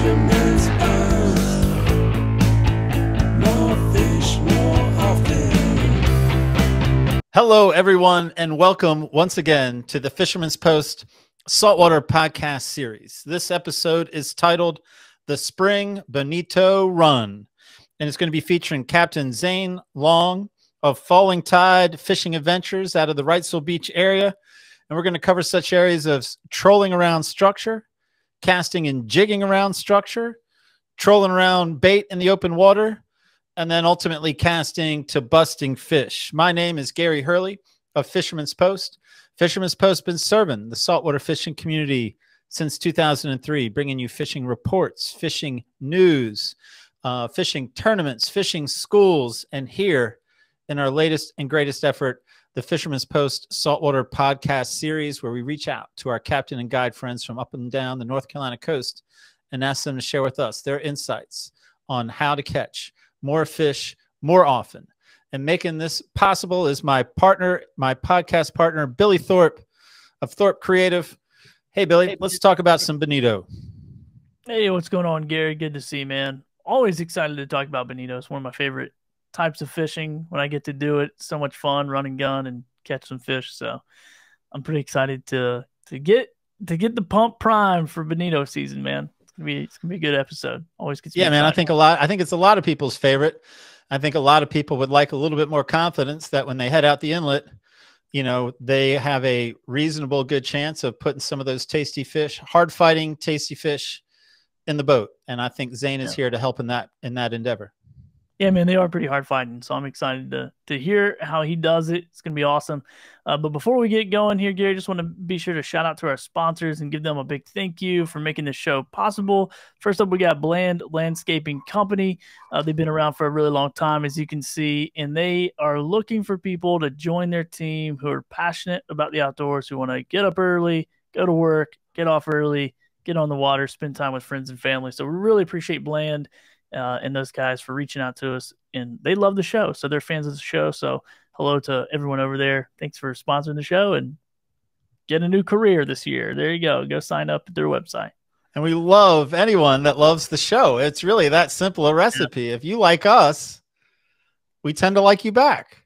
Fisherman's Post. More fish, more often. Hello, everyone, and welcome once again to the Fisherman's Post Saltwater Podcast Series. This episode is titled The Spring Bonito Run, and it's going to be featuring Capt. Zane Long of Falling Tide Fishing Adventures out of the Wrightsville Beach area. And we're going to cover such areas of trolling around structure, casting and jigging around structure, trolling around bait in the open water, and then ultimately casting to busting fish. My name is Gary Hurley of Fisherman's Post. Fisherman's Post has been serving the saltwater fishing community since 2003, bringing you fishing reports, fishing news, fishing tournaments, fishing schools, and here in our latest and greatest effort, the Fisherman's Post Saltwater Podcast Series, where we reach out to our captain and guide friends from up and down the North Carolina coast and ask them to share with us their insights on how to catch more fish more often. And making this possible is my partner, my podcast partner, Billy Thorpe of Thorpe Creative. Hey, Billy, hey, let's talk about some bonito. Hey, what's going on, Gary? Good to see you, man. Always excited to talk about bonito. It's one of my favorite types of fishing when I get to do it. It's so much fun, run and gun and catch some fish. So I'm pretty excited to get the pump prime for bonito season, man. It's gonna be a good episode. Always gets me excited. Man, I think it's a lot of people's favorite. I think a lot of people would like a little bit more confidence that when they head out the inlet, you know, they have a reasonable good chance of putting some of those tasty fish, hard fighting tasty fish, in the boat. And I think Zane is here to help in that endeavor. Yeah, man, they are pretty hard fighting, so I'm excited to hear how he does it. It's going to be awesome. But before we get going here, Gary, just want to be sure to shout out to our sponsors and give them a big thank you for making this show possible. First up, we got Bland Landscaping Company. They've been around for a really long time, as you can see, and they are looking for people to join their team who are passionate about the outdoors, who want to get up early, go to work, get off early, get on the water, spend time with friends and family. So we really appreciate Bland and those guys for reaching out to us, and they love the show. So they're fans of the show. So hello to everyone over there. Thanks for sponsoring the show and get a new career this year. There you go. Go sign up at their website. And we love anyone that loves the show. It's really that simple a recipe. Yeah. If you like us, we tend to like you back.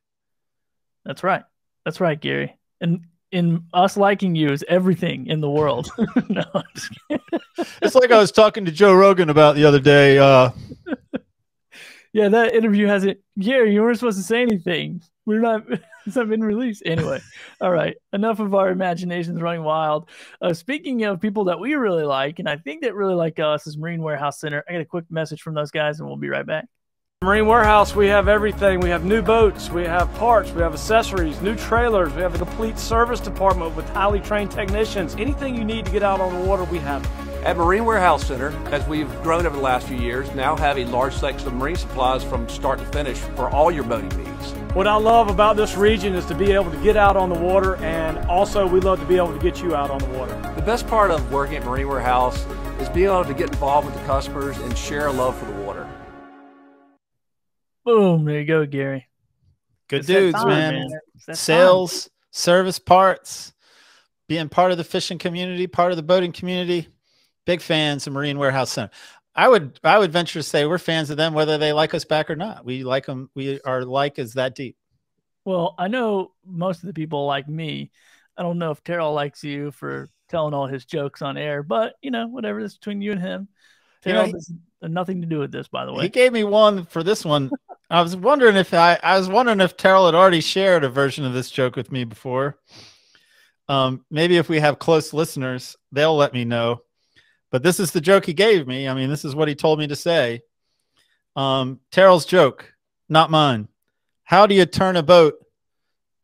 That's right. That's right, Gary. And in us liking you is everything in the world. No, I'm just kidding. It's like I was talking to Joe Rogan about the other day. Yeah, that interview hasn't. Gary, you weren't supposed to say anything. We're not. It's not been released anyway. All right, enough of our imaginations running wild. Speaking of people that we really like, and I think that really like us, is Marine Warehouse Center. I got a quick message from those guys, and we'll be right back. Marine Warehouse, we have everything. We have new boats, we have parts, we have accessories, new trailers, we have a complete service department with highly trained technicians. Anything you need to get out on the water, we have it. At Marine Warehouse Center, as we've grown over the last few years, now have a large selection of marine supplies from start to finish for all your boating needs. What I love about this region is to be able to get out on the water, and also we love to be able to get you out on the water. The best part of working at Marine Warehouse is being able to get involved with the customers and share a love for the water. Boom, there you go, Gary. Good dudes, man. Sales, service parts, being part of the fishing community, part of the boating community. Big fans of Marine Warehouse Center. I would venture to say we're fans of them, whether they like us back or not. We like them. Our like is that deep. Well, I know most of the people like me. I don't know if Terrell likes you for telling all his jokes on air, but, you know, whatever. That's between you and him. Terrell has nothing to do with this, by the way. He gave me one for this one. I was wondering if I was wondering if Terrell had already shared a version of this joke with me before. Maybe if we have close listeners, they'll let me know. But this is the joke he gave me. I mean, this is what he told me to say. Terrell's joke, not mine. How do you turn a boat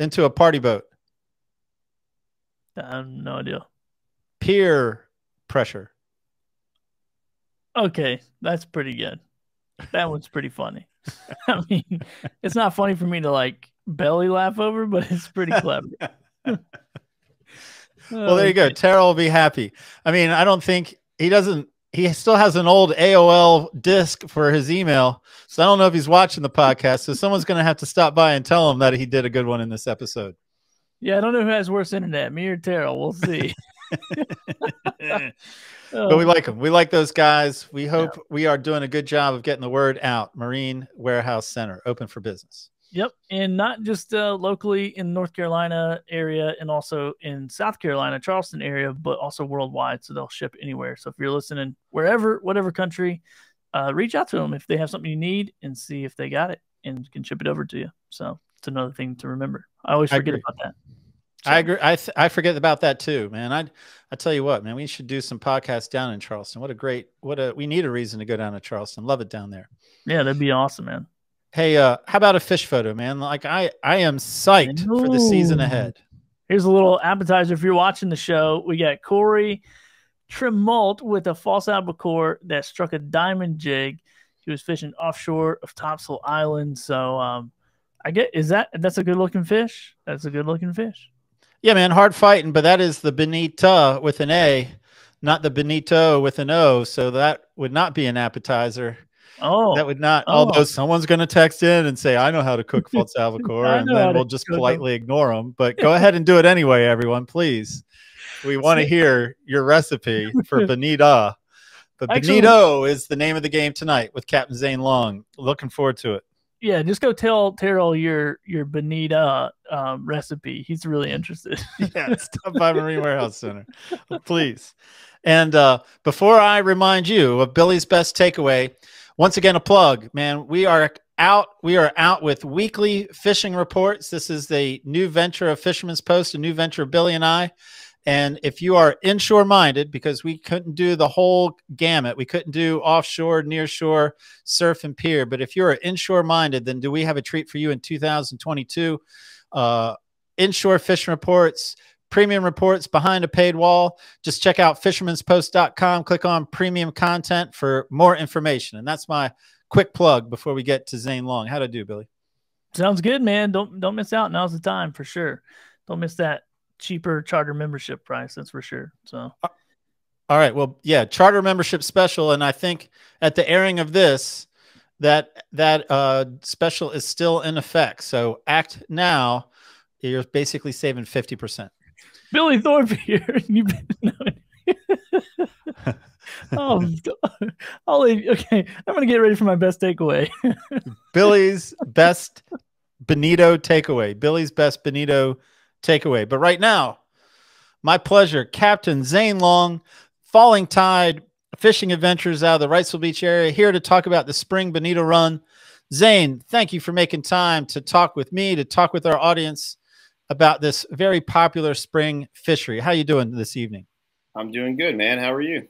into a party boat? I have no idea. Peer pressure. Okay, that's pretty good. That one's pretty funny. I mean, it's not funny for me to like belly laugh over, but it's pretty clever. Well, there you go. Terrell will be happy. I mean, I don't think he still has an old AOL disc for his email. So I don't know if he's watching the podcast. So someone's going to have to stop by and tell him that he did a good one in this episode. Yeah, I don't know who has worse internet, me or Terrell. We'll see. But we like them. We like those guys. We hope we are doing a good job of getting the word out. Marine Warehouse Center, open for business. Yep. And not just locally in North Carolina area and also in South Carolina, Charleston area, but also worldwide. So they'll ship anywhere. So if you're listening wherever, whatever country, reach out to them if they have something you need and see if they got it and can ship it over to you. So it's another thing to remember. I always forget about that. So. I agree. I forget about that too, man. I tell you what, man, we should do some podcasts down in Charleston. What a great, we need a reason to go down to Charleston. Love it down there. Yeah. That'd be awesome, man. Hey, how about a fish photo, man? Like I am psyched for the season ahead. Here's a little appetizer. If you're watching the show, we got Corey Tremult with a false albacore that struck a diamond jig. He was fishing offshore of Topsail Island. So, I get, that's a good looking fish. That's a good looking fish. Yeah, man. Hard fighting, but that is the Bonita with an A, not the Benito with an O. So that would not be an appetizer. Oh, that would not. Although someone's going to text in and say, I know how to cook false albacore, and then we'll just politely ignore them. But go ahead and do it anyway, everyone, please. We want to hear your recipe for Bonita. But actually, Bonito is the name of the game tonight with Capt. Zane Long. Looking forward to it. Yeah, just go tell Terrell your Bonita recipe. He's really interested. Yeah, stop by Marine Warehouse Center, please. And before I remind you of Billy's best takeaway, once again, a plug, man. We are out. We are out with weekly fishing reports. This is the new venture of Fisherman's Post, a new venture of Billy and I. And if you are inshore minded, because we couldn't do the whole gamut, we couldn't do offshore, nearshore, surf and pier. But if you're inshore minded, then do we have a treat for you in 2022? Inshore fishing reports, premium reports behind a paid wall. Just check out fishermanspost.com. Click on premium content for more information. And that's my quick plug before we get to Zane Long. How'd I do, Billy? Sounds good, man. Don't miss out. Now's the time for sure. Don't miss that cheaper charter membership price. That's for sure. So, all right. Well, yeah, charter membership special. And I think at the airing of this, that special is still in effect. So act now. You're basically saving 50%. Billy Thorpe here. Oh, okay. I'm going to get ready for my best takeaway. Billy's best Bonito takeaway. Billy's best Bonito takeaway. But right now, my pleasure, Capt. Zane Long, Falling Tide Fishing Adventures out of the Wrightsville Beach area, here to talk about the spring Bonito run. Zane, thank you for making time to talk with me, to talk with our audience about this very popular spring fishery. How are you doing this evening? I'm doing good, man. How are you?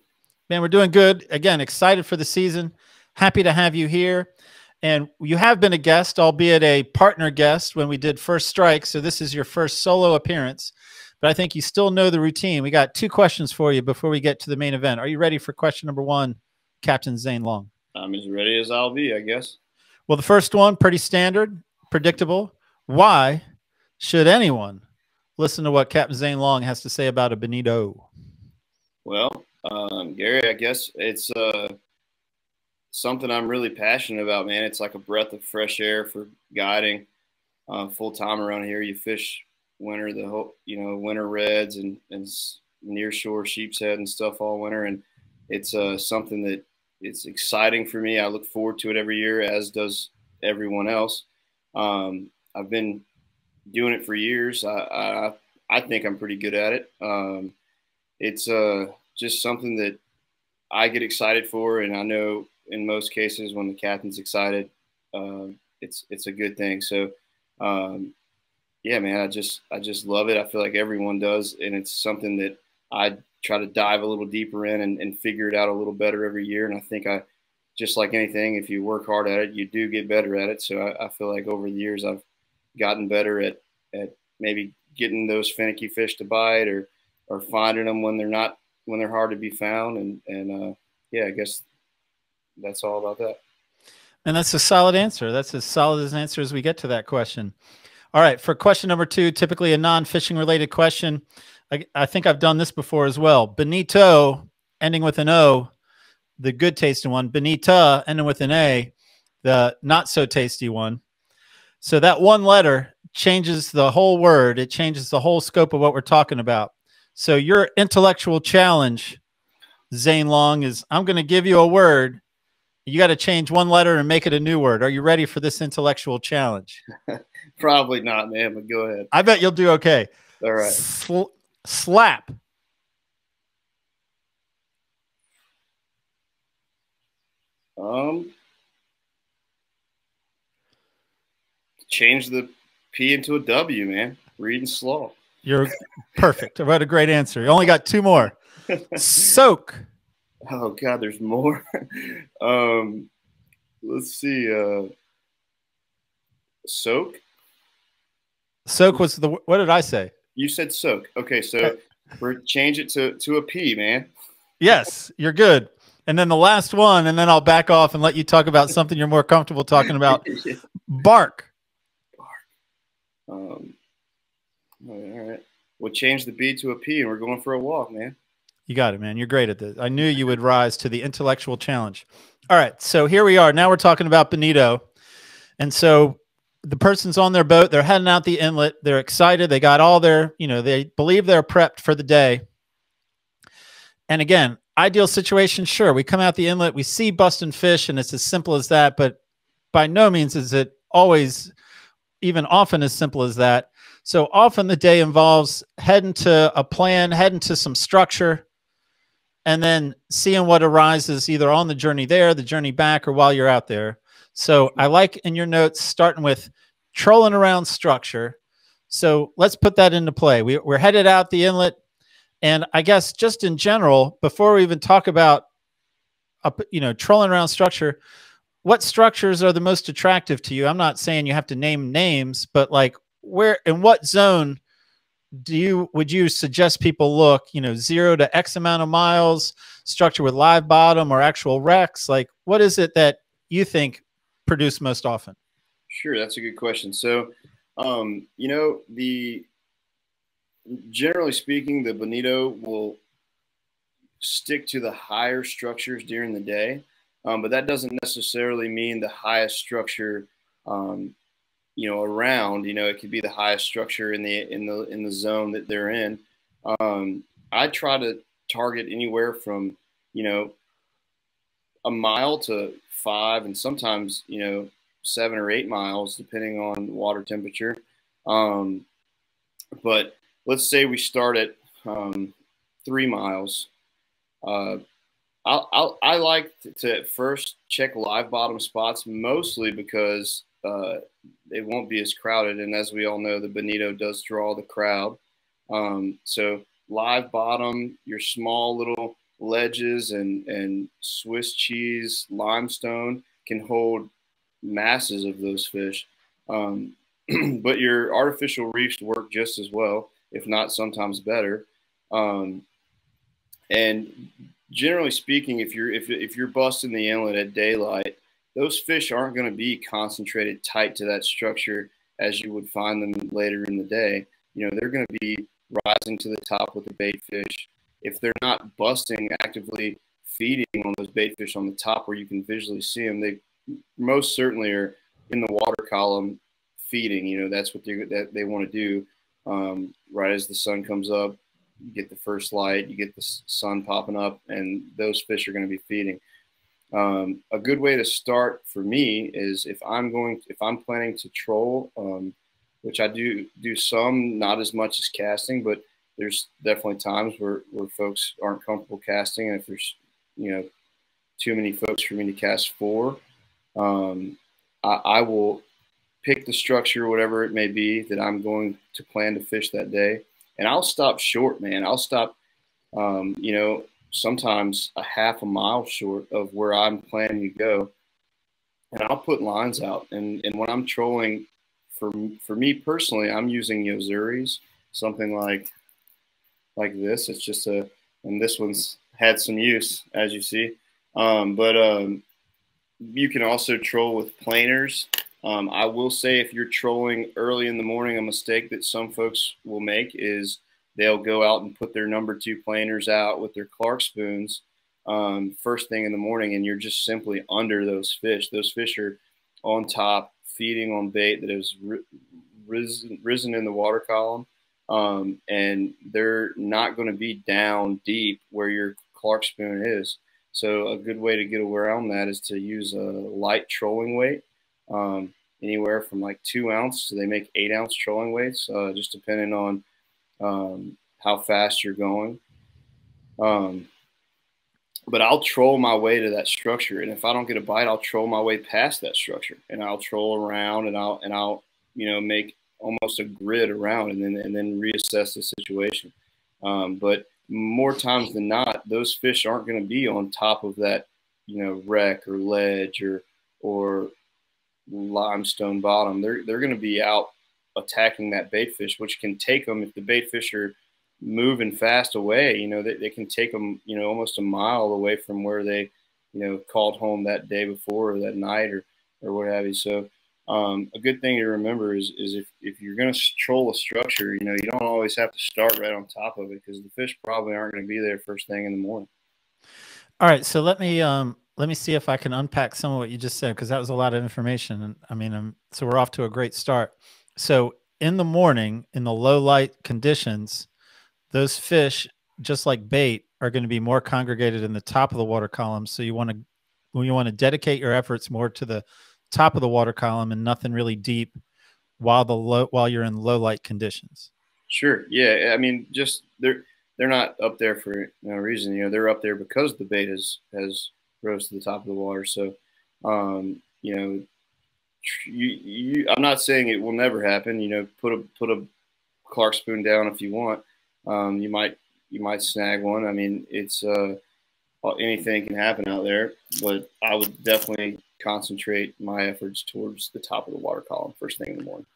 Man, we're doing good. Again, excited for the season. Happy to have you here. And you have been a guest, albeit a partner guest, when we did First Strike. So this is your first solo appearance. But I think you still know the routine. We got two questions for you before we get to the main event. Are you ready for question number one, Capt. Zane Long? I'm as ready as I'll be, I guess. Well, the first one, pretty standard, predictable. Why should anyone listen to what Capt. Zane Long has to say about a Bonito? Well, Gary, I guess it's something I'm really passionate about, man. It's like a breath of fresh air for guiding full time around here. You fish winter, the whole, you know, winter reds and nearshore sheep's head and stuff all winter. And it's something that it's exciting for me. I look forward to it every year, as does everyone else. I've been doing it for years. I think I'm pretty good at it. It's just something that I get excited for, and I know in most cases when the captain's excited, it's a good thing. So yeah, man, I just love it. I feel like everyone does, and it's something that I try to dive a little deeper in and figure it out a little better every year. And I think just like anything, if you work hard at it, you do get better at it. So I feel like over the years I've gotten better at maybe getting those finicky fish to bite, or finding them when they're hard to be found. And yeah, I guess that's all about that. And that's a solid answer. That's as solid as an answer as we get to that question. All right. For question number two, typically a non-fishing related question. I think I've done this before as well. Bonito ending with an O, the good tasting one. Bonita ending with an A, the not so tasty one. So that one letter changes the whole word. It changes the whole scope of what we're talking about. So your intellectual challenge Zane Long is, I'm going to give you a word. You got to change one letter and make it a new word. Are you ready for this intellectual challenge? Probably not, man, but go ahead. I bet you'll do okay. All right. Slap. Change the P into a W, man. Read and slow. You're perfect. What a great answer. You only got two more. Soak. Oh God, there's more. Let's see. Soak. Soak was the. What did I say? You said soak. Okay, so we're change it to a P, man. Yes, you're good. And then the last one, and then I'll back off and let you talk about something you're more comfortable talking about. Yeah. Bark. Bark. All right. We'll change the B to a P, and we're going for a walk, man. You got it, man. You're great at this. I knew you would rise to the intellectual challenge. All right. So here we are. Now we're talking about Bonito. And so the person's on their boat. They're heading out the inlet. They're excited. They got all their, you know, they believe they're prepped for the day. And again, ideal situation. Sure. We come out the inlet, we see busting fish, and it's as simple as that. But by no means is it always even often as simple as that. So often the day involves heading to a plan, heading to some structure, and then seeing what arises either on the journey there, the journey back, or while you're out there. So I like in your notes starting with trolling around structure. So let's put that into play. We're headed out the inlet. And I guess just in general, before we even talk about, you know, trolling around structure, what structures are the most attractive to you? I'm not saying you have to name names, but like where, in what zone would you suggest people look, you know, 0 to X amount of miles, structure with live bottom or actual wrecks? Like what is it that you think produce most often? Sure. That's a good question. So, you know, generally speaking, the Bonito will stick to the higher structures during the day. But that doesn't necessarily mean the highest structure, you know, around, you know, it could be the highest structure in the zone that they're in. I try to target anywhere from, you know, 1 mile to 5 and sometimes, you know, 7 or 8 miles, depending on water temperature. But let's say we start at 3 miles. I like to at first check live bottom spots, mostly because it won't be as crowded. And as we all know, the Bonito does draw the crowd. So live bottom, your small little ledges and Swiss cheese limestone can hold masses of those fish. But your artificial reefs work just as well, if not sometimes better. And generally speaking, if you're busting the inlet at daylight, those fish aren't going to be concentrated tight to that structure as you would find them later in the day. You know, they're going to be rising to the top with the bait fish. If they're not busting, actively feeding on those bait fish on the top where you can visually see them, they most certainly are in the water column feeding. You know, that's what they want to do. Right as the sun comes up, you get the first light, you get the sun popping up, and those fish are going to be feeding. A good way to start for me is if I'm planning to troll, which I do some, not as much as casting, but there's definitely times where folks aren't comfortable casting. And if there's, you know, too many folks for me to cast for, I will pick the structure, whatever it may be that I'm going to plan to fish that day. And I'll stop short, man. I'll stop, you know, sometimes 1/2 mile short of where I'm planning to go, and I'll put lines out. And when I'm trolling, for me personally, I'm using Yo-Zuris, something like this. It's just and this one's had some use, as you see. But you can also troll with planers. I will say if you're trolling early in the morning, a mistake that some folks will make is they'll go out and put their number 2 planers out with their Clark spoons first thing in the morning, and you're just simply under those fish. Those fish are on top, feeding on bait that has risen in the water column, and they're not going to be down deep where your Clark spoon is. So a good way to get around that is to use a light trolling weight, anywhere from like 2 ounce to they make 8 ounce trolling weights, just depending on how fast you're going. But I'll troll my way to that structure, and if I don't get a bite, I'll troll my way past that structure, and I'll troll around, and I'll you know, make almost a grid around, and then reassess the situation. But more times than not, those fish aren't going to be on top of that, you know, wreck or ledge or limestone bottom. They're going to be out attacking that bait fish, which can take them, if the bait fish are moving fast away, you know, they can take them, you know, almost a mile away from where they, you know, called home that day before or that night or what have you. So a good thing to remember is if you're going to troll a structure, you know, you don't always have to start right on top of it, because the fish probably aren't going to be there first thing in the morning. All right. So let me see if I can unpack some of what you just said, because that was a lot of information. And I mean, so we're off to a great start. So in the morning, in the low light conditions, those fish, just like bait, are going to be more congregated in the top of the water column. So you want to dedicate your efforts more to the top of the water column and nothing really deep while you're in low light conditions. Sure. Yeah. I mean, just they're not up there for no reason. You know, they're up there because the bait has rose to the top of the water. So, you know, I'm not saying it will never happen. You know, put a Clark spoon down if you want. You might snag one. I mean, it's, anything can happen out there, but I would definitely concentrate my efforts towards the top of the water column first thing in the morning.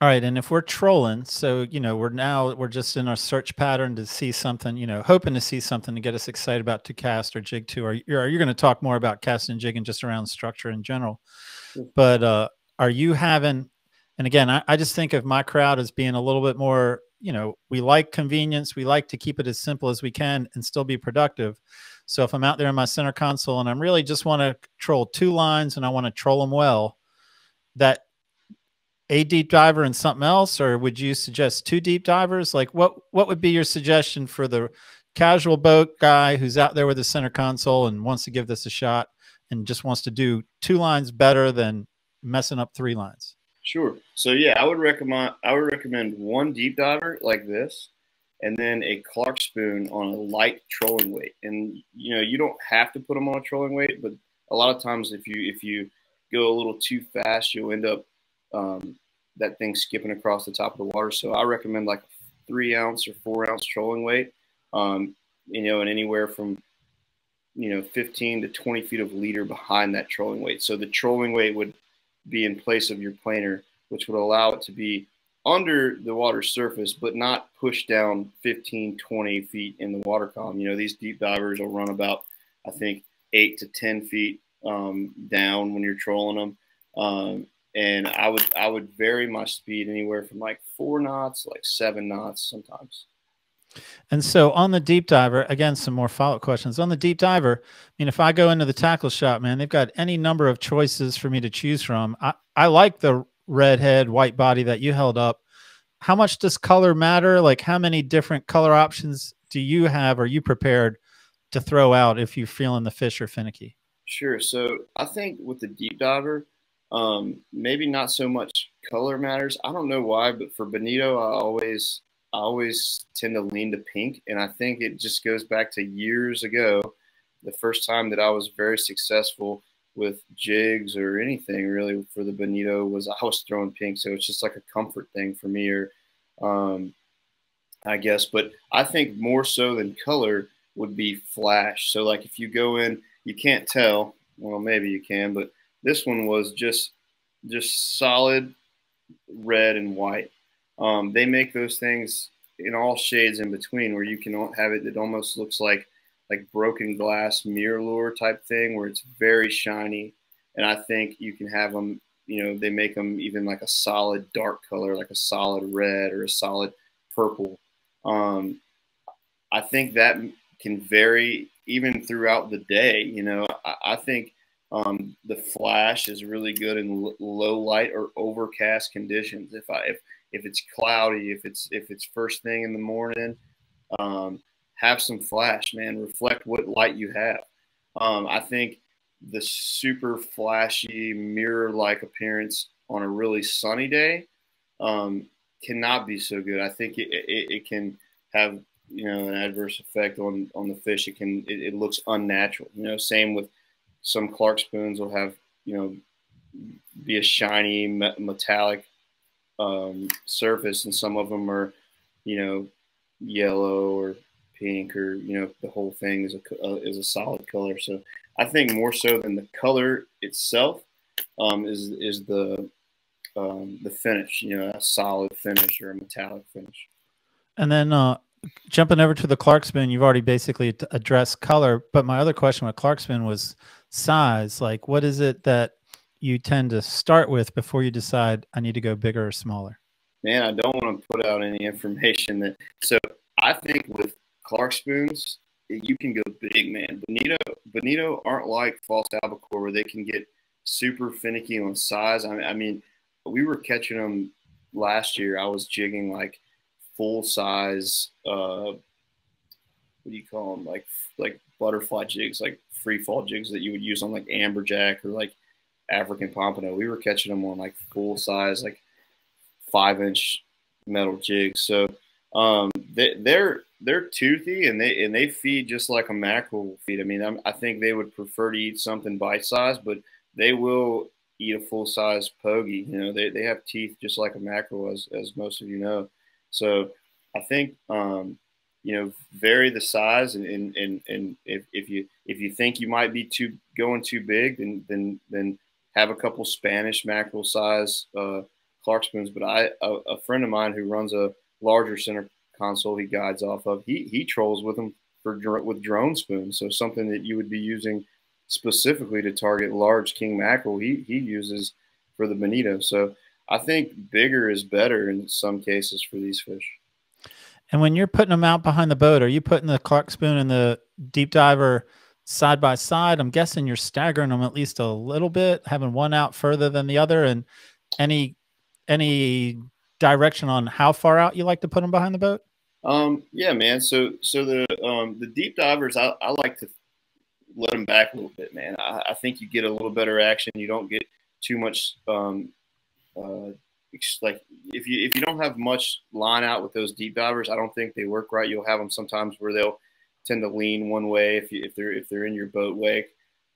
All right. And if we're trolling, so, you know, we're just in our search pattern to see something, you know, hoping to see something to get us excited about to cast or jig to, or you're going to talk more about casting and jigging just around structure in general, but, are you having, and again, I just think of my crowd as being a little bit more, you know, we like convenience. We like to keep it as simple as we can and still be productive. So if I'm out there in my center console and I'm really just want to troll 2 lines and I want to troll them well, that a deep diver and something else, or would you suggest 2 deep divers? Like what would be your suggestion for the casual boat guy who's out there with the center console and wants to give this a shot and just wants to do 2 lines better than messing up 3 lines? Sure. So yeah, I would recommend 1 deep diver like this, and then a Clark spoon on a light trolling weight. And you know, you don't have to put them on a trolling weight, but a lot of times if you go a little too fast, you'll end up that thing skipping across the top of the water. So I recommend like a 3 ounce or 4 ounce trolling weight, you know, and anywhere from, you know, 15 to 20 feet of leader behind that trolling weight. So the trolling weight would be in place of your planer, which would allow it to be under the water surface, but not pushed down 15, 20 feet in the water column. You know, these deep divers will run about, I think, 8 to 10 feet down when you're trolling them. And I would vary my speed anywhere from like 4 knots, like 7 knots sometimes. And so on the deep diver, again, some more follow-up questions. On the deep diver, I mean, if I go into the tackle shop, man, they've got any number of choices for me to choose from. I like the redhead, white body that you held up. How much does color matter? Like how many different color options do you have? Are you prepared to throw out if you're feeling the fish are finicky? Sure. So I think with the deep diver, maybe not so much color matters. I don't know why, but for bonito, I always tend to lean to pink. And I think it just goes back to years ago, the first time that I was very successful with jigs or anything really for the bonito was I was throwing pink. So it's just like a comfort thing for me, or I guess, but I think more so than color would be flash. So like if you go in, you can't tell, well, maybe you can, but this one was just solid red and white. They make those things in all shades in between, where you can have it that almost looks like broken glass mirror lure type thing, where it's very shiny. And I think you can have them, you know, they make them even like a solid dark color, like a solid red or a solid purple. I think that can vary even throughout the day. You know, I think the flash is really good in low light or overcast conditions. If it's cloudy, if it's first thing in the morning, have some flash, man. Reflect what light you have. I think the super flashy mirror-like appearance on a really sunny day cannot be so good. I think it can have, you know, an adverse effect on the fish. It can, it looks unnatural, you know. Same with some Clark spoons will have, you know, be a shiny metallic surface, and some of them are, you know, yellow or pink, or, you know, the whole thing is a solid color. So I think more so than the color itself is the finish, you know, a solid finish or a metallic finish. And then jumping over to the Clark spoon, you've already basically addressed color, but my other question with Clark spoon was size. Like, what is it that you tend to start with before you decide I need to go bigger or smaller? Man, I don't want to put out any information that, so I think with Clark spoons, you can go big, man. Bonito aren't like false albacore where they can get super finicky on size. I mean, we were catching them last year. I was jigging like full size, what do you call them? Like butterfly jigs, like free fall jigs that you would use on like amberjack or like African pompano. We were catching them on like full size, like 5-inch metal jigs. So they're toothy, and they feed just like a mackerel will feed. I mean, I think they would prefer to eat something bite sized, but they will eat a full size pogie. You know, they have teeth just like a mackerel, as most of you know. So I think you know, vary the size, and if you think you might be going too big, then have a couple Spanish mackerel size Clark spoons. But a friend of mine who runs a larger center console he guides off of, he trolls with them with drone spoons. So something that you would be using specifically to target large king mackerel, he uses for the bonito. So I think bigger is better in some cases for these fish. And when you're putting them out behind the boat, are you putting the Clark spoon and the deep diver side by side? I'm guessing you're staggering them at least a little bit, having one out further than the other. And any direction on how far out you like to put them behind the boat? Yeah, man. So the deep divers, I like to let them back a little bit, man. I think you get a little better action. You don't get too much, like if you don't have much line out with those deep divers, I don't think they work right. You'll have them sometimes where they'll tend to lean one way if they're in your boat wake.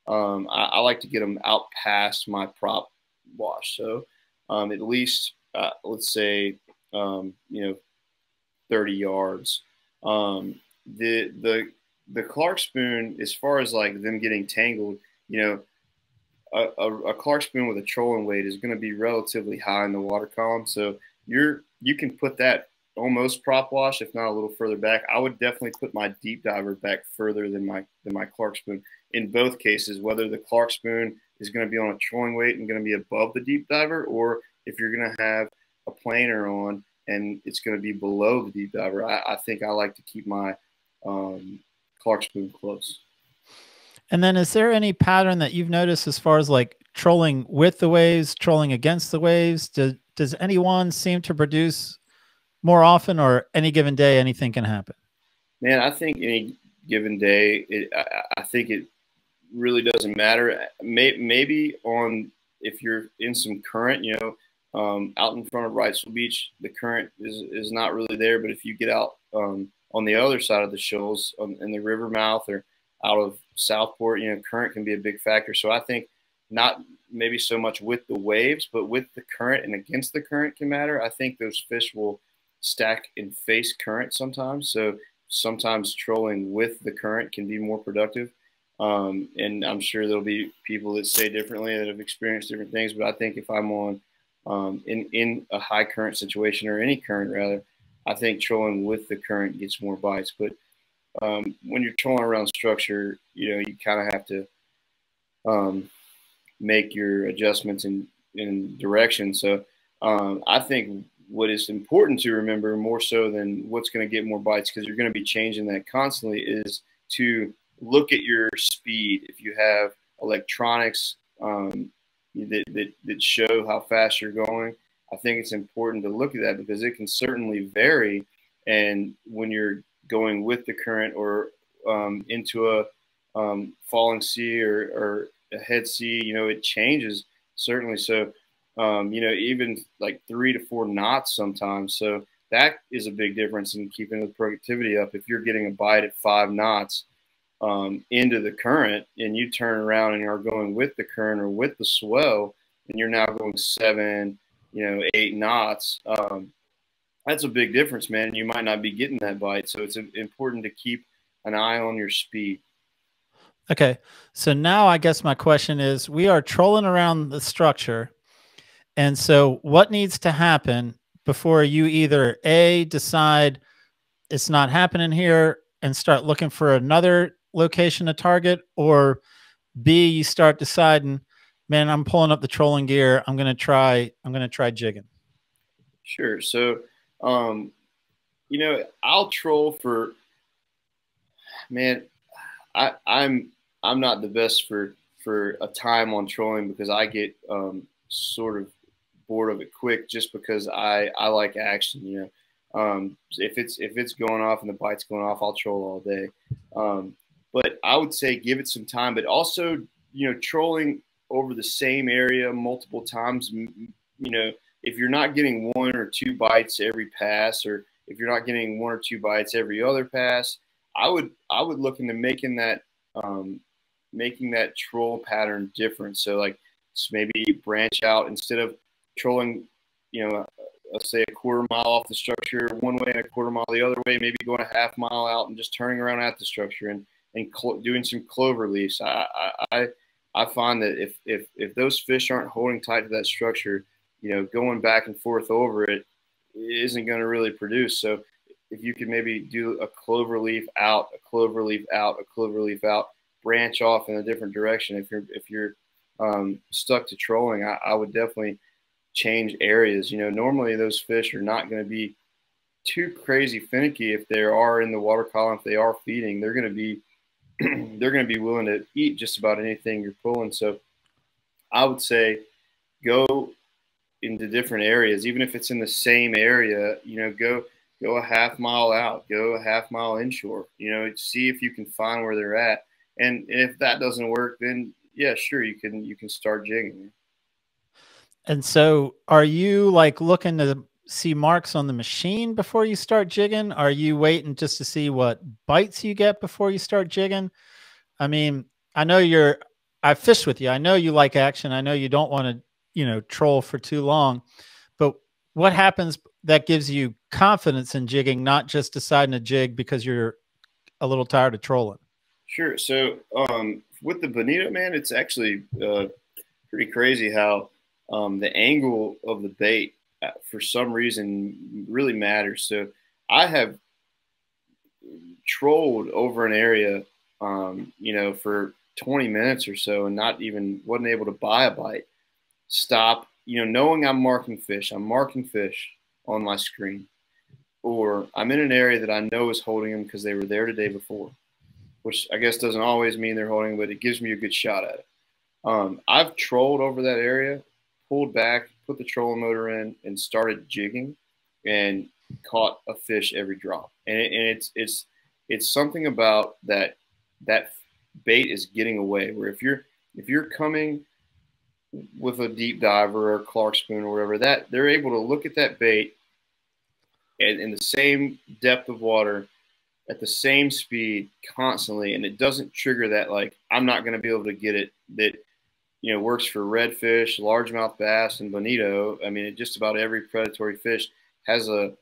I like to get them out past my prop wash. So at least let's say you know, 30 yards. The Clark spoon, as far as like them getting tangled, you know, a Clark spoon with a trolling weight is going to be relatively high in the water column. So you can put that almost prop wash, if not a little further back. I would definitely put my deep diver back further than my Clark spoon in both cases, whether the Clark spoon is going to be on a trolling weight and going to be above the deep diver, or if you're going to have a planer on and it's going to be below the deep diver. I think I like to keep my Clark spoon close. And then is there any pattern that you've noticed as far as like trolling with the waves, trolling against the waves? Does any one seem to produce more often, or any given day, anything can happen? Man, I think any given day, I think it really doesn't matter. Maybe if you're in some current, you know, out in front of Wrightsville Beach, the current is not really there. But if you get out on the other side of the shoals, in the river mouth, or out of Southport, you know, current can be a big factor. So I think not maybe so much with the waves, but with the current and against the current can matter. I think those fish will stack and face current sometimes. So sometimes trolling with the current can be more productive. And I'm sure there'll be people that say differently, that have experienced different things. But I think if I'm on in a high current situation, or any current rather, I think trolling with the current gets more bites. But when you're trolling around structure, you know, you kind of have to make your adjustments in direction. So I think what is important to remember, more so than what's going to get more bites, because you're going to be changing that constantly, is to look at your speed. If you have electronics that show how fast you're going, I think it's important to look at that, because it can certainly vary. And when you're going with the current or into a falling sea or a head sea, you know, it changes certainly. So, you know, even like 3 to 4 knots sometimes. So that is a big difference in keeping the productivity up. If you're getting a bite at 5 knots into the current and you turn around and are going with the current or with the swell, and you're now going 7, you know, 8 knots, that's a big difference, man. You might not be getting that bite. So it's important to keep an eye on your speed. Okay. So now I guess my question is, we are trolling around the structure. And so what needs to happen before you either A, decide it's not happening here and start looking for another location to target, or B, you start deciding, man, I'm pulling up the trolling gear, I'm going to try jigging? Sure. So, you know, I'll troll for, man, I'm not the best for a time on trolling because I get sort of bored of it quick, just because I like action, you know. If it's going off and the bite's going off, I'll troll all day. But I would say give it some time, but also, you know, trolling over the same area multiple times, you know, if you're not getting 1 or 2 bites every pass, or if you're not getting 1 or 2 bites every other pass, I would look into making that troll pattern different. So like maybe branch out instead of trolling, you know, let's say a 1/4 mile off the structure one way and a 1/4 mile the other way, maybe going a 1/2 mile out and just turning around at the structure and doing some clover leaps. I find that if those fish aren't holding tight to that structure, you know, going back and forth over it isn't going to really produce. So if you could maybe do a clover leaf out, a clover leaf out, a clover leaf out, branch off in a different direction. If you're stuck to trolling, I would definitely change areas. You know, normally those fish are not going to be too crazy finicky if they are in the water column. If they are feeding, they're going to be they're going to be willing to eat just about anything you're pulling. So I would say go into different areas, even if it's in the same area. You know, go a 1/2 mile out, go a 1/2 mile inshore, you know, see if you can find where they're at. And if that doesn't work, then yeah, sure, you can start jigging. And so are you like looking to see marks on the machine before you start jigging? Are you waiting just to see what bites you get before you start jigging? I mean, I've fished with you. I know you like action. I know you don't want to, you know, troll for too long, but what happens that gives you confidence in jigging, not just deciding to jig because you're a little tired of trolling? Sure. So with the bonito, man, it's actually pretty crazy how the angle of the bait for some reason really matters. So I have trolled over an area, you know, for 20 minutes or so and wasn't able to buy a bite. Stop, you know, knowing I'm marking fish on my screen, or I'm in an area that I know is holding them because they were there the day before, which I guess doesn't always mean they're holding, but it gives me a good shot at it. I've trolled over that area, pulled back, put the trolling motor in, and started jigging, and caught a fish every drop. And it's something about that bait is getting away. Where if you're coming with a deep diver or a Clark spoon or whatever, that they're able to look at that bait and in the same depth of water, at the same speed constantly, and it doesn't trigger that, like, I'm not going to be able to get it. That, you know, works for redfish, largemouth bass, and bonito. I mean, just about every predatory fish has an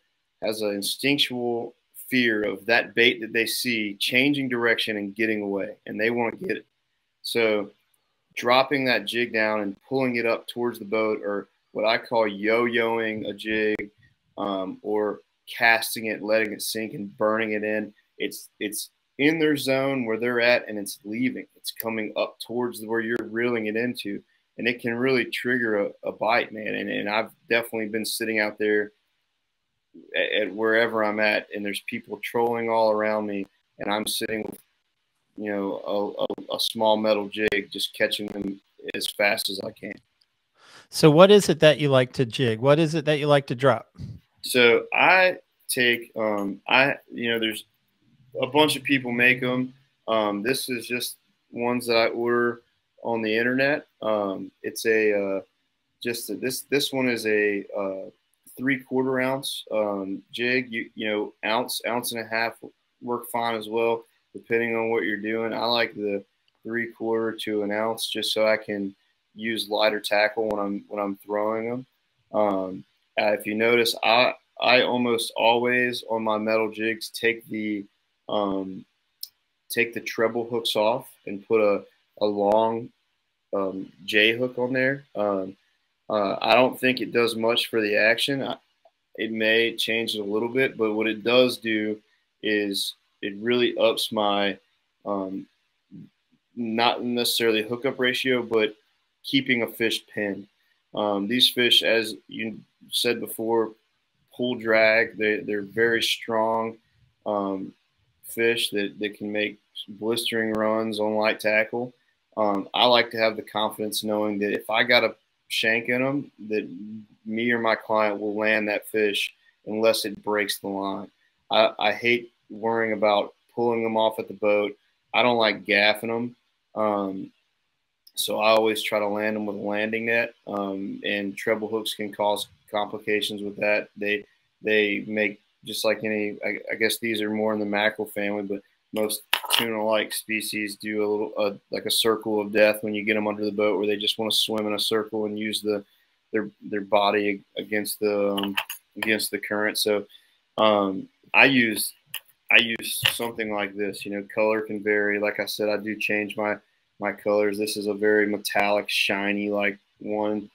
instinctual fear of that bait that they see changing direction and getting away, and they want to get it. So dropping that jig down and pulling it up towards the boat, or what I call yo-yoing a jig, or casting it, letting it sink and burning it in. It's in their zone where they're at, and it's leaving. It's coming up towards where you're reeling it into, and it can really trigger a bite, man. And I've definitely been sitting out there at wherever I'm at, and there's people trolling all around me, and I'm sitting with, you know, a small metal jig, just catching them as fast as I can. So what is it that you like to jig? What is it that you like to drop? So I take, you know, there's a bunch of people make them. This is just ones that I order on the internet. It's a this one is a 3/4 ounce jig. You know, ounce and a half work fine as well, depending on what you're doing. I like the 3/4 to an ounce just so I can use lighter tackle when I'm throwing them. If you notice, I almost always on my metal jigs take the treble hooks off and put a long J hook on there. I don't think it does much for the action. It may change it a little bit, but what it does do is it really ups my not necessarily hookup ratio, but keeping a fish pinned. These fish, as you said before, pull drag. They're very strong fish that can make blistering runs on light tackle. I like to have the confidence knowing that if I got a shank in them, that me or my client will land that fish unless it breaks the line. I hate worrying about pulling them off at the boat. I don't like gaffing them. So I always try to land them with a landing net, and treble hooks can cause complications with that. They make, just like any, I guess these are more in the mackerel family, but most tuna-like species do a little like a circle of death when you get them under the boat, where they just want to swim in a circle and use their body against the current. So I use something like this. You know, color can vary. Like I said, I do change my colors. This is a very metallic, shiny like one.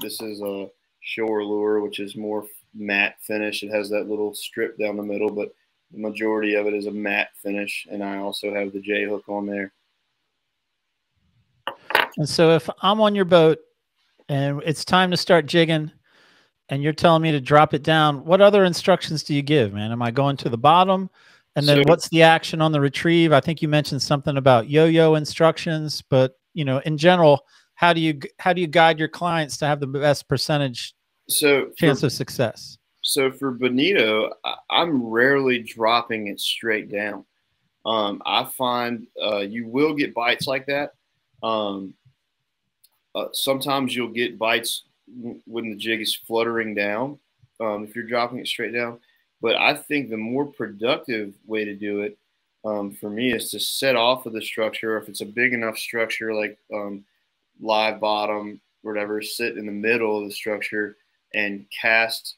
This is a shore lure, which is more matte finish. It has that little strip down the middle, but the majority of it is a matte finish, and I also have the J hook on there. And so if I'm on your boat and it's time to start jigging and you're telling me to drop it down, what other instructions do you give, man? Am I going to the bottom? And then what's the action on the retrieve? I think you mentioned something about yo-yo instructions, but you know, in general, how do you guide your clients to have the best percentage chance of success? So for bonito, I'm rarely dropping it straight down. I find you will get bites like that. Sometimes you'll get bites when the jig is fluttering down, if you're dropping it straight down. But I think the more productive way to do it for me is to set off of the structure. If it's a big enough structure, like live bottom, whatever, sit in the middle of the structure and cast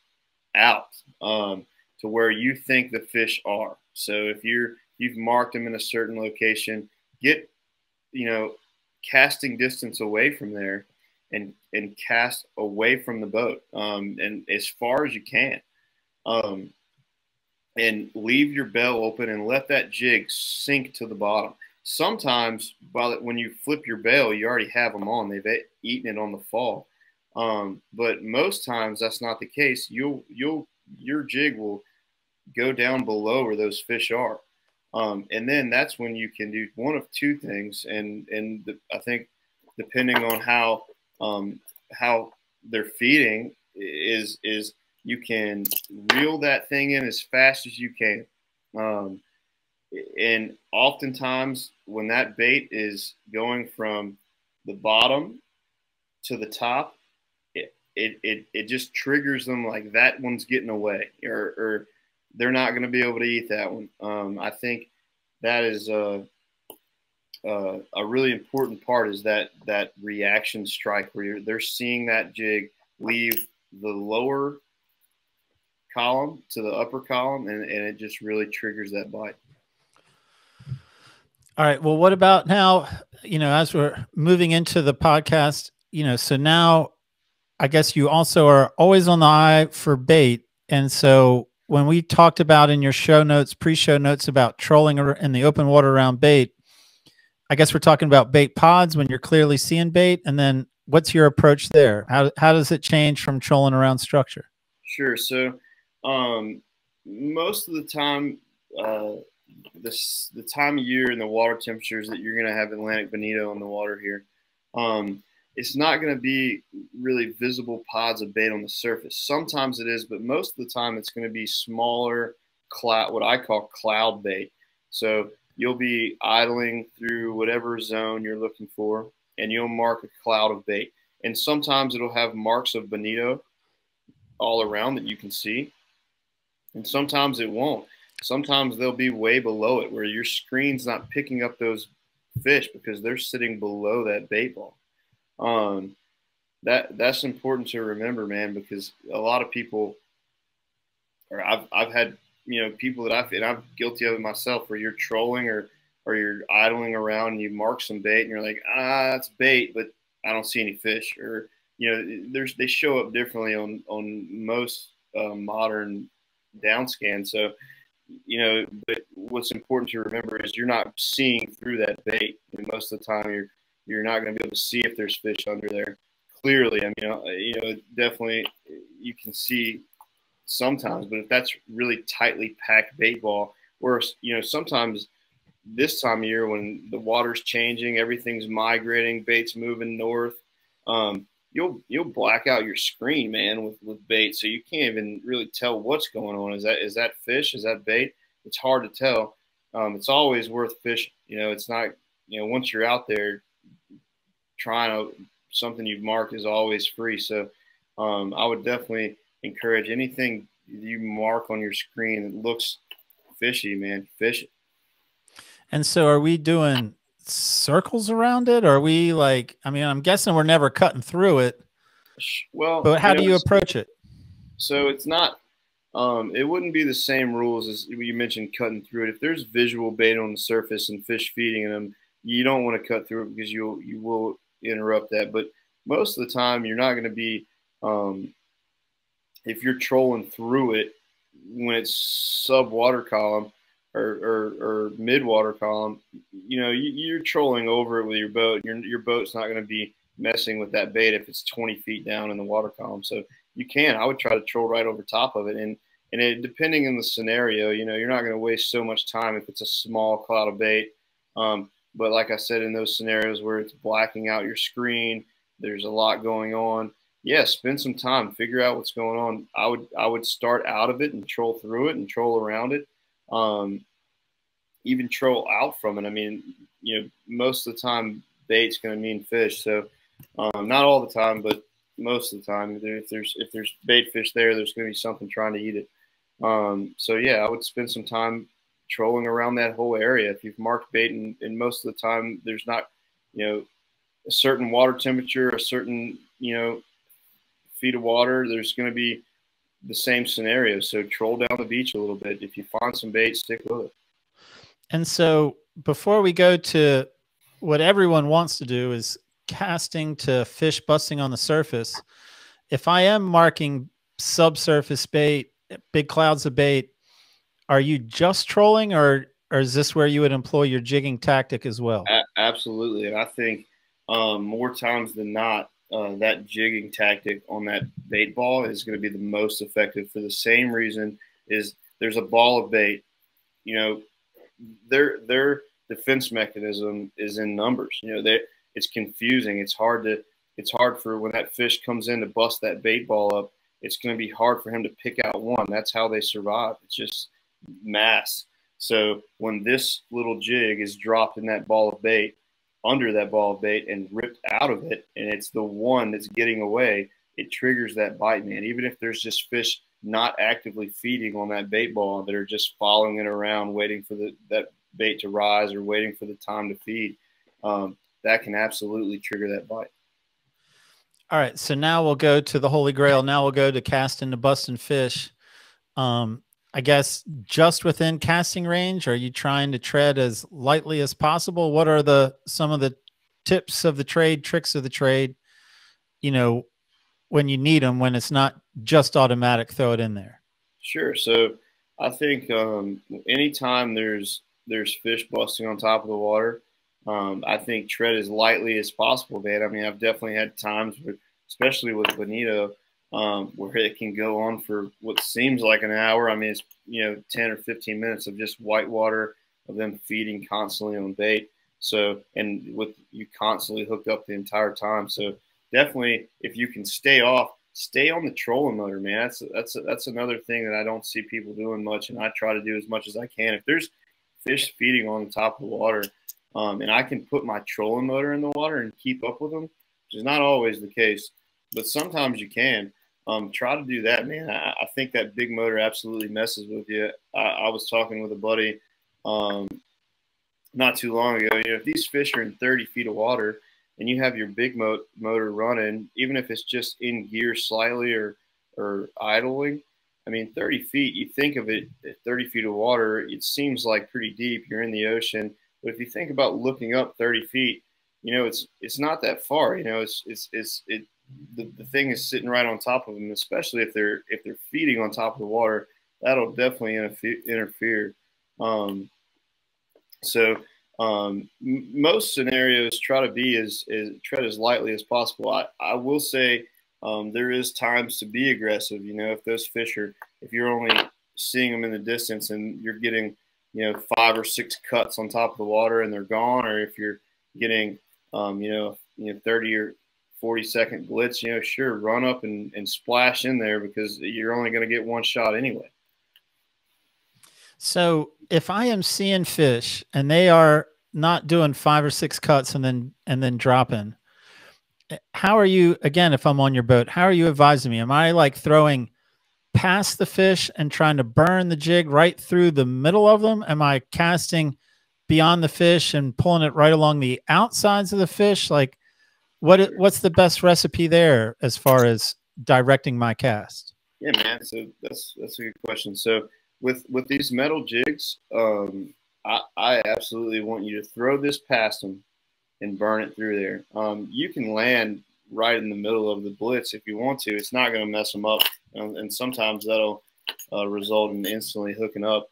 out to where you think the fish are. So if you've marked them in a certain location, get, you know, casting distance away from there and cast away from the boat and as far as you can. And leave your bell open and let that jig sink to the bottom. Sometimes when you flip your bell, you already have them on. They've eaten it on the fall. But most times that's not the case. Your jig will go down below where those fish are. And then that's when you can do one of two things. And I think depending on how they're feeding is you can reel that thing in as fast as you can. And oftentimes when that bait is going from the bottom to the top, it just triggers them, like that one's getting away, or they're not going to be able to eat that one. I think that is a really important part, is that reaction strike where they're seeing that jig leave the lower column to the upper column, and it just really triggers that bite. All right. Well, what about now, you know, as we're moving into the podcast, you know, so now I guess you also are always on the eye for bait. And so when we talked about in your show notes, pre-show notes, about trolling in the open water around bait, I guess we're talking about bait pods when you're clearly seeing bait. And then what's your approach there? How does it change from trolling around structure? Sure. So most of the time, the time of year and the water temperatures that you're going to have Atlantic bonito on the water here, it's not going to be really visible pods of bait on the surface. Sometimes it is, but most of the time it's going to be smaller cloud, what I call cloud bait. So you'll be idling through whatever zone you're looking for, and you'll mark a cloud of bait. And sometimes it'll have marks of bonito all around that you can see. And sometimes it won't. Sometimes they'll be way below it where your screen's not picking up those fish because they're sitting below that bait ball. That's important to remember, man, because a lot of people, or I've had, you know, people that I'm guilty of it myself, where you're trolling or you're idling around and you mark some bait and you're like, that's bait, but I don't see any fish. Or, you know, they show up differently on most modern down scan. So, you know, but what's important to remember is you're not seeing through that bait. And most of the time you're not going to be able to see if there's fish under there. Clearly, I mean, you know, definitely you can see sometimes, but if that's really tightly packed bait ball, or, you know, sometimes this time of year when the water's changing, everything's migrating, bait's moving north, you'll black out your screen, man, with bait. So you can't even really tell what's going on. Is that fish? Is that bait? It's hard to tell. It's always worth fishing. You know, it's not, you know, once you're out there trying to, something you've marked is always free. So I would definitely encourage anything you mark on your screen that looks fishy, man, fish it. And so are we doing circles around it? Or are we like, I mean, I'm guessing we're never cutting through it. Well, but how do you approach it? So it's not, it wouldn't be the same rules as you mentioned cutting through it. If there's visual bait on the surface and fish feeding in them, you don't want to cut through it because you will interrupt that. But most of the time you're not going to be, if you're trolling through it when it's sub water column or mid water column, you know, you're trolling over it with your boat. Your boat's not going to be messing with that bait if it's 20 feet down in the water column. So you can, I would try to troll right over top of it. And it, depending on the scenario, you know, you're not going to waste so much time if it's a small cloud of bait. But like I said, in those scenarios where it's blacking out your screen, there's a lot going on. Yeah, spend some time, figure out what's going on. I would start out of it and troll through it and troll around it, even troll out from it. I mean, you know, most of the time bait's going to mean fish. So not all the time, but most of the time, if there's bait fish there, there's going to be something trying to eat it. So yeah, I would spend some time trolling around that whole area. If you've marked bait and most of the time there's not, you know, a certain water temperature, a certain, you know, feet of water, there's going to be the same scenario. So troll down the beach a little bit. If you find some bait, stick with it. And so before we go to what everyone wants to do is casting to fish busting on the surface. If I am marking subsurface bait, big clouds of bait, are you just trolling or is this where you would employ your jigging tactic as well? Absolutely. And I think more times than not, that jigging tactic on that bait ball is going to be the most effective for the same reason is there's a ball of bait. You know, their defense mechanism is in numbers. You know, it's confusing. It's hard for when that fish comes in to bust that bait ball up, it's going to be hard for him to pick out one. That's how they survive. It's just mass. So when this little jig is dropped in that ball of bait, under that ball of bait and ripped out of it, and it's the one that's getting away, it triggers that bite, man. Even if there's just fish not actively feeding on that bait ball that are just following it around, waiting for that bait to rise or waiting for the time to feed, that can absolutely trigger that bite. All right. So now we'll go to the Holy Grail. Now we'll go to casting to busting fish. I guess just within casting range, are you trying to tread as lightly as possible? What are some of the tips of the trade, tricks of the trade, you know, when you need them, when it's not just automatic, throw it in there? Sure. So I think anytime there's fish busting on top of the water, I think tread as lightly as possible, man. I mean, I've definitely had times, especially with bonito, where it can go on for what seems like an hour. I mean, it's, you know, 10 or 15 minutes of just white water of them feeding constantly on bait. So, and with you constantly hooked up the entire time. So definitely if you can stay off, stay on the trolling motor, man. That's another thing that I don't see people doing much, and I try to do as much as I can. If there's fish feeding on the top of the water, and I can put my trolling motor in the water and keep up with them, which is not always the case, but sometimes you can. Try to do that, man. I think that big motor absolutely messes with you. I was talking with a buddy not too long ago. You know, if these fish are in 30 feet of water and you have your big motor running, even if it's just in gear slightly or idling, I mean, 30 feet, you think of it at 30 feet of water, it seems like pretty deep. You're in the ocean. But if you think about looking up 30 feet, you know, it's not that far. You know, the thing is sitting right on top of them, especially if they're feeding on top of the water. That'll definitely interfere. Most scenarios, try to be tread as lightly as possible. I will say there is times to be aggressive. You know, if those fish are, if you're only seeing them in the distance and you're getting, you know, 5 or 6 cuts on top of the water and they're gone, or if you're getting, 30 or 40-second blitz, you know, sure, run up and splash in there, because you're only going to get one shot anyway. So if I am seeing fish and they are not doing 5 or 6 cuts and then dropping, how are you, again, if I'm on your boat, how are you advising me? Am I like throwing past the fish and trying to burn the jig right through the middle of them? Am I casting beyond the fish and pulling it right along the outsides of the fish? Like, What's the best recipe there as far as directing my cast? Yeah, man. So that's a good question. So with these metal jigs, I absolutely want you to throw this past them and burn it through there. You can land right in the middle of the blitz if you want to. It's not going to mess them up, and sometimes that'll result in instantly hooking up.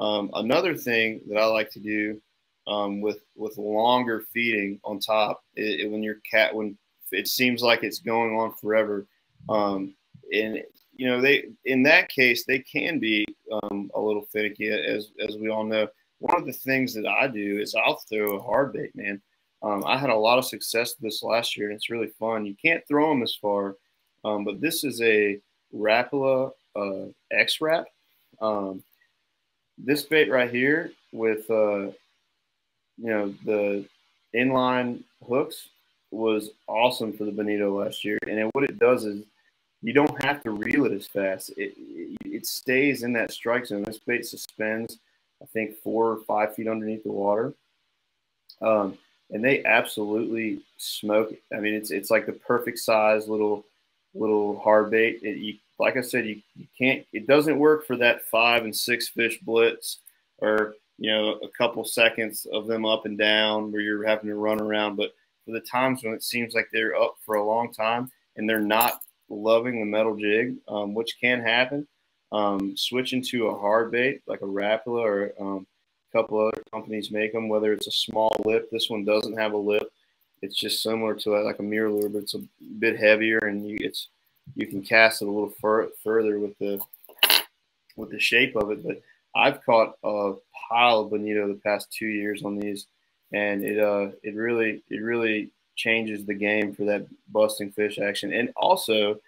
Another thing that I like to do, with longer feeding on top, when it seems like it's going on forever, and you know, in that case they can be a little finicky, as we all know. One of the things that I do is I'll throw a hard bait, man. I had a lot of success with this last year, and it's really fun. You can't throw them as far, but this is a Rapala X-Rap. This bait right here with you know, the inline hooks was awesome for the bonito last year. And then what it does is you don't have to reel it as fast. It stays in that strike zone. This bait suspends, I think, 4 or 5 feet underneath the water. And they absolutely smoke it. I mean, it's like the perfect size little hard bait. Like I said, you can't, it doesn't work for that 5 and 6 fish blitz, or, you know, a couple seconds of them up and down where you're having to run around. But for the times when it seems like they're up for a long time and they're not loving the metal jig, which can happen, switching to a hard bait like a Rapala, or a couple other companies make them, whether it's a small lip. This one doesn't have a lip. It's just similar to like a mirror lure, but it's a bit heavier, and you can cast it a little further with the shape of it. But I've caught a pile of bonito the past 2 years on these, and it really changes the game for that busting fish action. And also,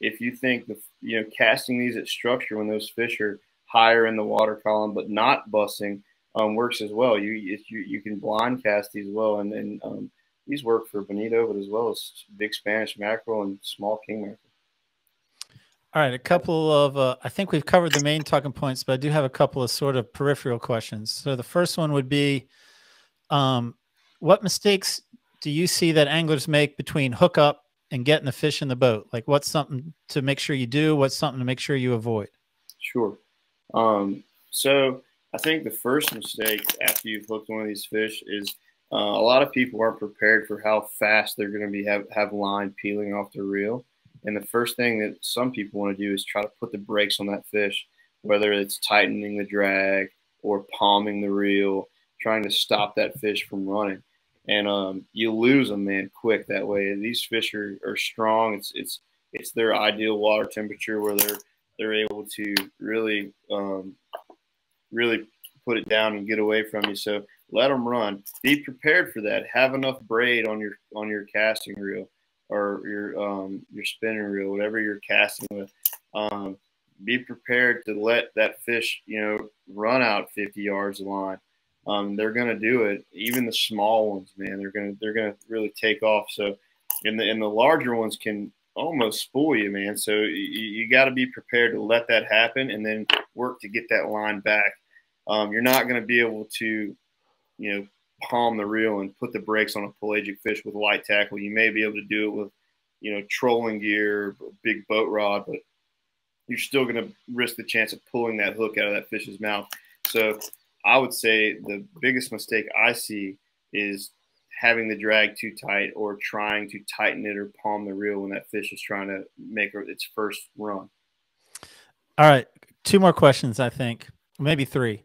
if you think casting these at structure when those fish are higher in the water column but not busting, works as well. You can blind cast these well, and these work for bonito, but as well as big Spanish mackerel and small king mackerel. All right, a couple of, I think we've covered the main talking points, but I do have a couple of sort of peripheral questions. So the first one would be, what mistakes do you see that anglers make between hookup and getting the fish in the boat? Like, what's something to make sure you do? What's something to make sure you avoid? Sure. So I think the first mistake after you've hooked one of these fish is a lot of people aren't prepared for how fast they're going to have line peeling off their reel. And the first thing that some people want to do is try to put the brakes on that fish, whether it's tightening the drag or palming the reel, trying to stop that fish from running. And you lose them, man, quick that way. These fish are strong. It's their ideal water temperature where they're able to really, really put it down and get away from you. So let them run. Be prepared for that. Have enough braid on your casting reel. or your spinning reel, whatever you're casting with, be prepared to let that fish, you know, run out 50 yards of line. They're going to do it. Even the small ones, man, they're going to really take off. So, and the larger ones can almost spoil you, man. So you got to be prepared to let that happen and then work to get that line back. You're not going to be able to, you know, palm the reel and put the brakes on a pelagic fish with light tackle. You may be able to do it with, you know, trolling gear, big boat rod, but you're still going to risk the chance of pulling that hook out of that fish's mouth. So I would say the biggest mistake I see is having the drag too tight or trying to tighten it or palm the reel when that fish is trying to make its first run. All right. Two more questions, I think. Maybe three.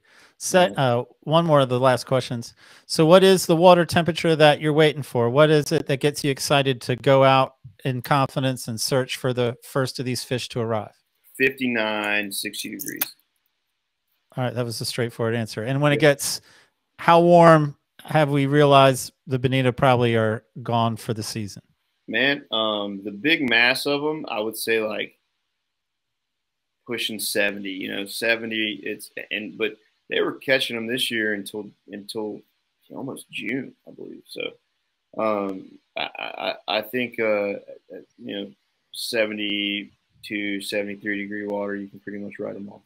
One more of the last questions. So what is the water temperature that you're waiting for? What is it that gets you excited to go out in confidence and search for the first of these fish to arrive? 59, 60 degrees. All right. That was a straightforward answer. And when it gets how warm have we realized the bonita probably are gone for the season? Man, the big mass of them, I would say like pushing 70, you know, 70. But they were catching them this year until almost June, I believe. So I think, you know, 72, 73 degree water, you can pretty much ride them off.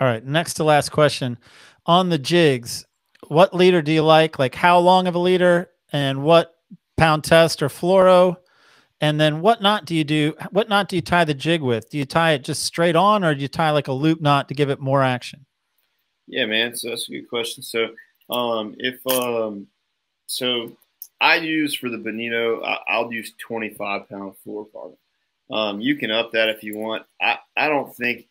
All right. Next to last question on the jigs. What leader do you like? Like how long of a leader and what pound test or fluoro? And then what knot do you do? What knot do you tie the jig with? Do you tie it just straight on or do you tie like a loop knot to give it more action? Yeah, man. So that's a good question. So, so I use for the bonito, I'll use 25 pound fluorocarbon. You can up that if you want. I don't think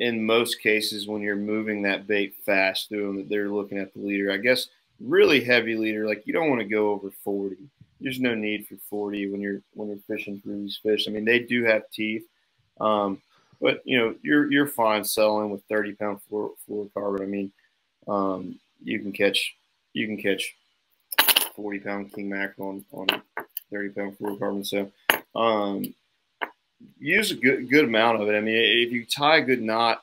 in most cases when you're moving that bait fast through them that they're looking at the leader. I guess really heavy leader, like you don't want to go over 40. There's no need for 40 when you're fishing through these fish. I mean, they do have teeth, but you know you're fine selling with 30 pound fluorocarbon. I mean, you can catch 40 pound king mackerel on 30 pound fluorocarbon. So use a good amount of it. I mean, if you tie a good knot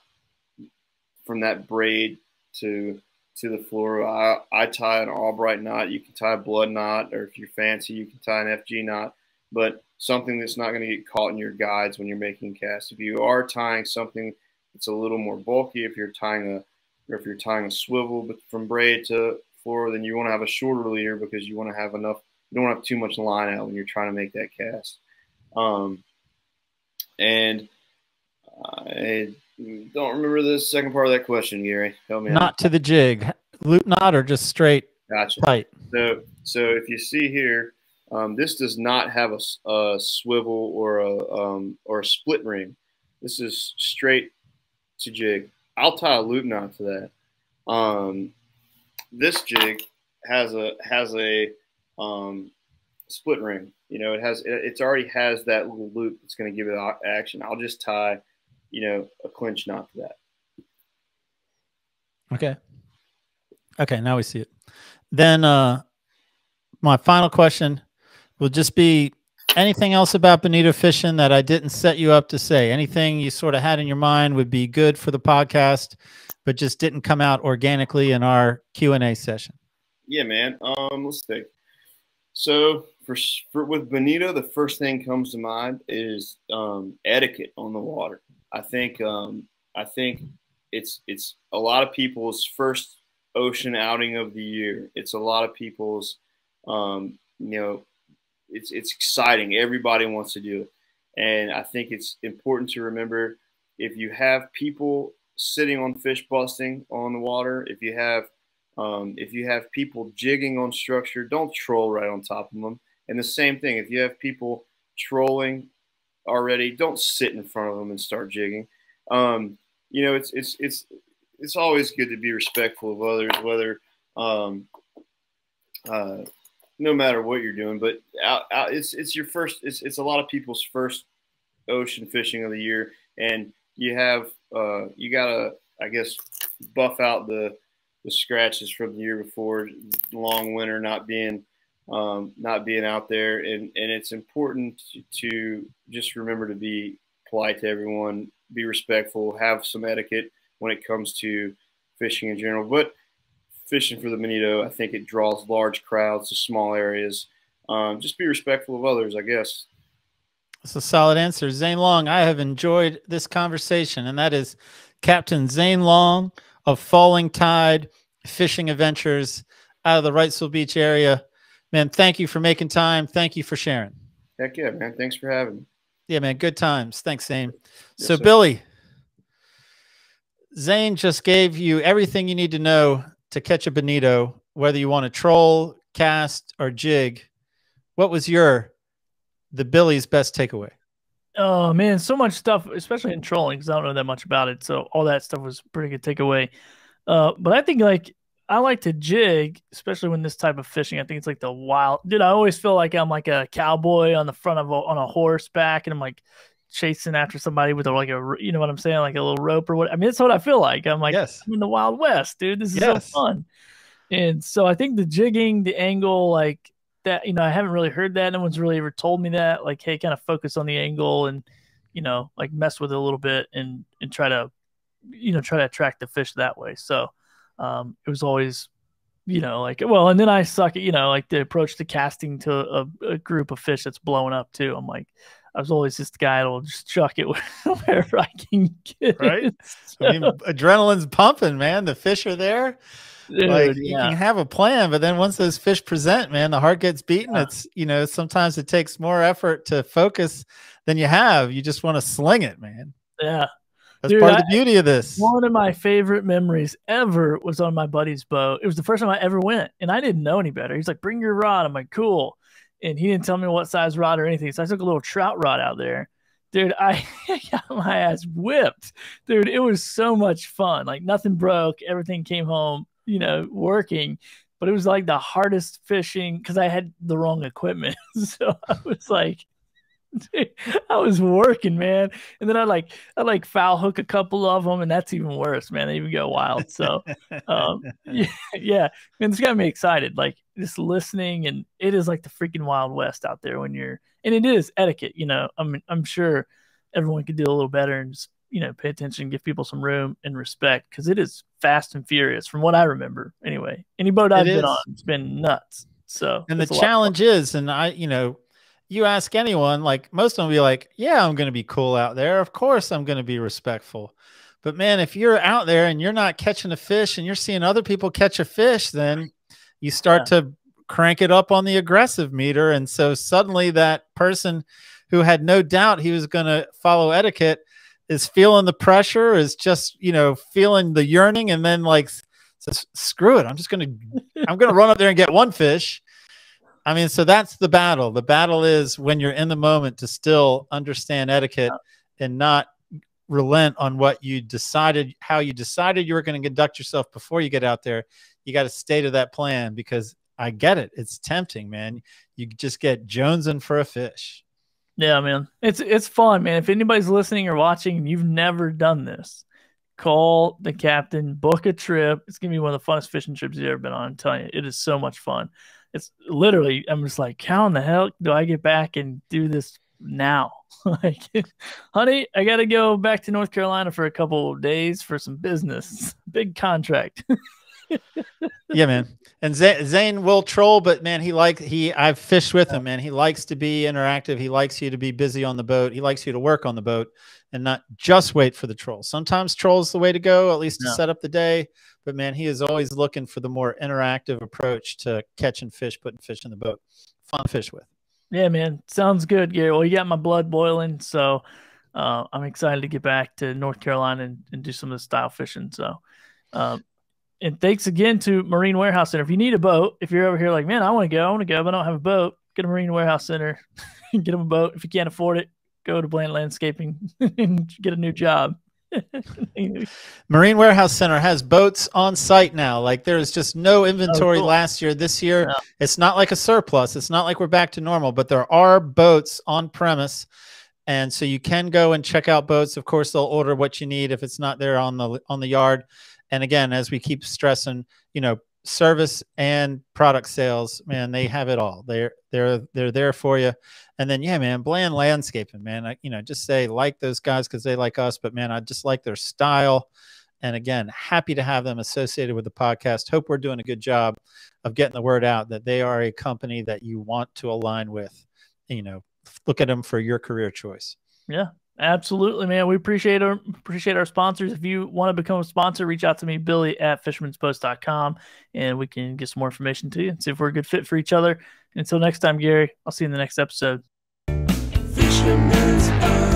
from that braid to the fluoro, I tie an Albright knot. You can tie a blood knot, or if you're fancy, you can tie an FG knot, but something that's not going to get caught in your guides when you're making casts. If you are tying something that's a little more bulky, if you're tying a swivel but from braid to fluoro, then you want to have a shorter leader because you want to have enough. You don't want to have too much line out when you're trying to make that cast. And I don't remember the second part of that question, Gary. Help me out. Knot to the jig, loop knot or just straight tight? So if you see here, this does not have a swivel or a split ring. This is straight to jig. I'll tie a loop knot to that. This jig has a split ring. You know, it already has that little loop that's going to give it action. I'll just tie, you know, a clinch knot to that. Okay. Okay. Now we see it. Then my final question will just be anything else about bonito fishing that I didn't set you up to say, anything you sort of had in your mind would be good for the podcast, but just didn't come out organically in our Q&A session. Yeah, man. Let's think. So with bonito, the first thing comes to mind is etiquette on the water. I think it's a lot of people's first ocean outing of the year. It's a lot of people's, you know, it's exciting. Everybody wants to do it, and I think it's important to remember if you have people sitting on fish busting on the water, if you have people jigging on structure, don't troll right on top of them. And the same thing, if you have people trolling already, don't sit in front of them and start jigging. You know, it's always good to be respectful of others, whether no matter what you're doing. But it's a lot of people's first ocean fishing of the year, and you gotta, I guess, buff out the scratches from the year before, long winter not being not being out there. And it's important to just remember to be polite to everyone, be respectful, have some etiquette when it comes to fishing in general. But fishing for the bonito, I think it draws large crowds to small areas. Just be respectful of others, I guess. That's a solid answer. Zane Long, I have enjoyed this conversation, and that is Capt. Zane Long of Falling Tide Fishing Adventures out of the Wrightsville Beach area. Man, thank you for making time. Thank you for sharing. Heck yeah, man. Thanks for having me. Yeah, man. Good times. Thanks, Zane. Yes, so, sir. Billy, Zane just gave you everything you need to know to catch a bonito, whether you want to troll, cast, or jig. What was the Billy's best takeaway? Oh, man, so much stuff, especially in trolling, because I don't know that much about it. So all that stuff was a pretty good takeaway. But I think, like, I like to jig, especially when this type of fishing. I think it's like the wild dude. I always feel like I'm like a cowboy on the front of on a horseback, and I'm like chasing after somebody with a you know what I'm saying, like a little rope or what. I mean, that's what I feel like. I'm like, yes, I'm in the Wild West, dude. This is so fun. And so I think the jigging, the angle, like that, you know, I haven't really heard that. No one's really ever told me that, like, hey, kind of focus on the angle and, you know, like mess with it a little bit and try to, you know, try to attract the fish that way. So it was always, you know, like, well, and then I suck at, you know, like the approach to casting to a group of fish that's blowing up too. I'm like, I was always this guy that'll just chuck it wherever I can get it. So, I mean, adrenaline's pumping, man. The fish are there. Dude, like, you can have a plan, but then once those fish present, man, the heart gets beaten. It's, you know, sometimes it takes more effort to focus than you have. You just want to sling it, man. Yeah. That's part of the beauty of this. One of my favorite memories ever was on my buddy's boat. It was the first time I ever went, and I didn't know any better. He's like, bring your rod. I'm like, cool. And he didn't tell me what size rod or anything. So I took a little trout rod out there. Dude, I got my ass whipped. Dude, it was so much fun. Like, nothing broke. Everything came home, you know, working. But it was like the hardest fishing because I had the wrong equipment. So I was like, dude, I was working, man. And then I foul hook a couple of them, and that's even worse, man. They even go wild. So yeah. Man, it's got me excited. Like, just listening, and it is like the freaking Wild West out there when you're, and it is etiquette, you know. I mean, I'm sure everyone could do a little better and just, you know, pay attention, give people some room and respect, because it is fast and furious from what I remember. Anyway, any boat I've been on, it's been nuts. So, and the challenge is, and I, you know, you ask anyone, like most of them will be like, yeah, I'm going to be cool out there. Of course I'm going to be respectful. But man, if you're out there and you're not catching a fish and you're seeing other people catch a fish, then you start to crank it up on the aggressive meter. And so suddenly that person who had no doubt he was going to follow etiquette is feeling the pressure, is just, you know, feeling the yearning. And then like, screw it. I'm going to run up there and get one fish. I mean, so that's the battle. The battle is when you're in the moment to still understand etiquette and not relent on what you decided, how you decided you were going to conduct yourself before you get out there. You got to stay to that plan, because I get it. It's tempting, man. You just get jonesing for a fish. Yeah, man. It's fun, man. If anybody's listening or watching and you've never done this, call the captain, book a trip. It's going to be one of the funnest fishing trips you've ever been on. I'm telling you, it is so much fun. It's literally, I'm just like, how in the hell do I get back and do this now? Like, honey, I got to go back to North Carolina for a couple of days for some business. Big contract. Yeah, man. And Zane will troll, but man, I've fished with him, man. He likes to be interactive. He likes you to be busy on the boat. He likes you to work on the boat and not just wait for the troll. Sometimes troll's the way to go, at least to set up the day. But man, he is always looking for the more interactive approach to catching fish, putting fish in the boat. Fun to fish with. Yeah, man. Sounds good, Gary. Well, you got my blood boiling, so I'm excited to get back to North Carolina and do some of the style fishing. So and thanks again to Marine Warehouse Center. If you need a boat, if you're over here like, man, I want to go, but I don't have a boat, get a Marine Warehouse Center, get them a boat. If you can't afford it, go to Bland Landscaping and get a new job. Marine Warehouse Center has boats on site now. Like, there is just no inventory last year. This year, it's not like a surplus. It's not like we're back to normal, but there are boats on premise. And so you can go and check out boats. Of course, they'll order what you need if it's not there on the yard. And again, as we keep stressing, you know, service and product sales, man, they have it all. They're there for you. And then, yeah, man, Bland Landscaping, man, just say like those guys because they like us, but man, I just like their style. And again, happy to have them associated with the podcast. Hope we're doing a good job of getting the word out that they are a company that you want to align with, look at them for your career choice. Yeah, absolutely, man. We appreciate our sponsors. If you want to become a sponsor, reach out to me, Billy at fishermanspost.com, and we can get some more information to you and see if we're a good fit for each other. And until next time, Gary, I'll see you in the next episode. Fisherman's Post.